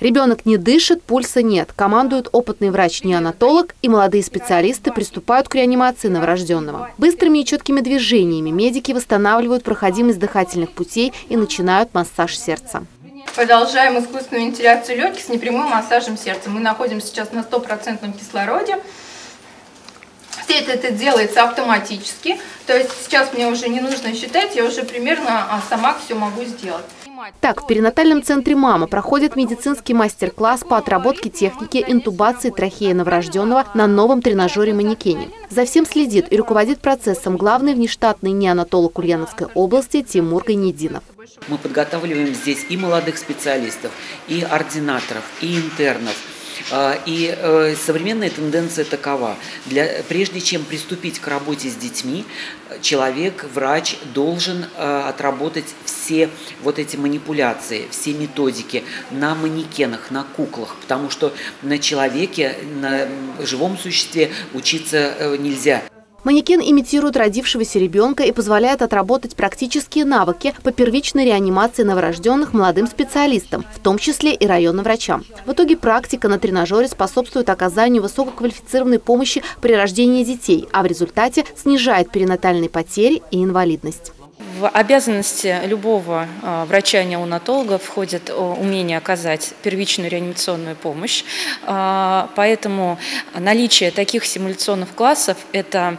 Ребенок не дышит, пульса нет. Командует опытный врач-неонатолог, и молодые специалисты приступают к реанимации новорожденного. Быстрыми и четкими движениями медики восстанавливают проходимость дыхательных путей и начинают массаж сердца. Продолжаем искусственную вентиляцию легких с непрямым массажем сердца. Мы находимся сейчас на 100% кислороде. Все это делается автоматически. То есть сейчас мне уже не нужно считать, я уже примерно сама все могу сделать. Так, в перинатальном центре «Мама» проходит медицинский мастер-класс по отработке техники интубации трахеи новорожденного на новом тренажере-манекене. За всем следит и руководит процессом главный внештатный неонатолог Ульяновской области Тимур Ганидинов. Мы подготавливаем здесь и молодых специалистов, и ординаторов, и интернов. И современная тенденция такова. Прежде чем приступить к работе с детьми, человек, врач должен отработать все вот эти манипуляции, все методики на манекенах, на куклах, потому что на человеке, на живом существе учиться нельзя. Манекен имитирует родившегося ребенка и позволяет отработать практические навыки по первичной реанимации новорожденных молодым специалистам, в том числе и районным врачам. В итоге практика на тренажере способствует оказанию высококвалифицированной помощи при рождении детей, а в результате снижает перинатальные потери и инвалидность. В обязанности любого врача-неонатолога входит умение оказать первичную реанимационную помощь, поэтому наличие таких симуляционных классов – это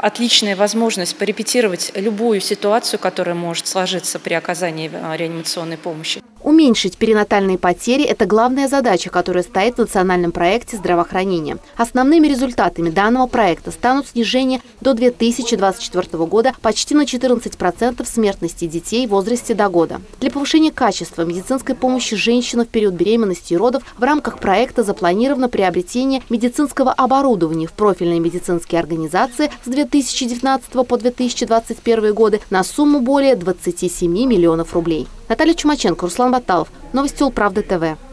отличная возможность порепетировать любую ситуацию, которая может сложиться при оказании реанимационной помощи. Уменьшить перинатальные потери – это главная задача, которая стоит в национальном проекте здравоохранения. Основными результатами данного проекта станут снижение до 2024 года почти на 14% смертности детей в возрасте до года. Для повышения качества медицинской помощи женщинам в период беременности и родов в рамках проекта запланировано приобретение медицинского оборудования в профильные медицинские организации с 2019 по 2021 годы на сумму более 27 миллионов рублей. Наталья Чумаченко, Руслан Баталов. Новости УлПравда ТВ.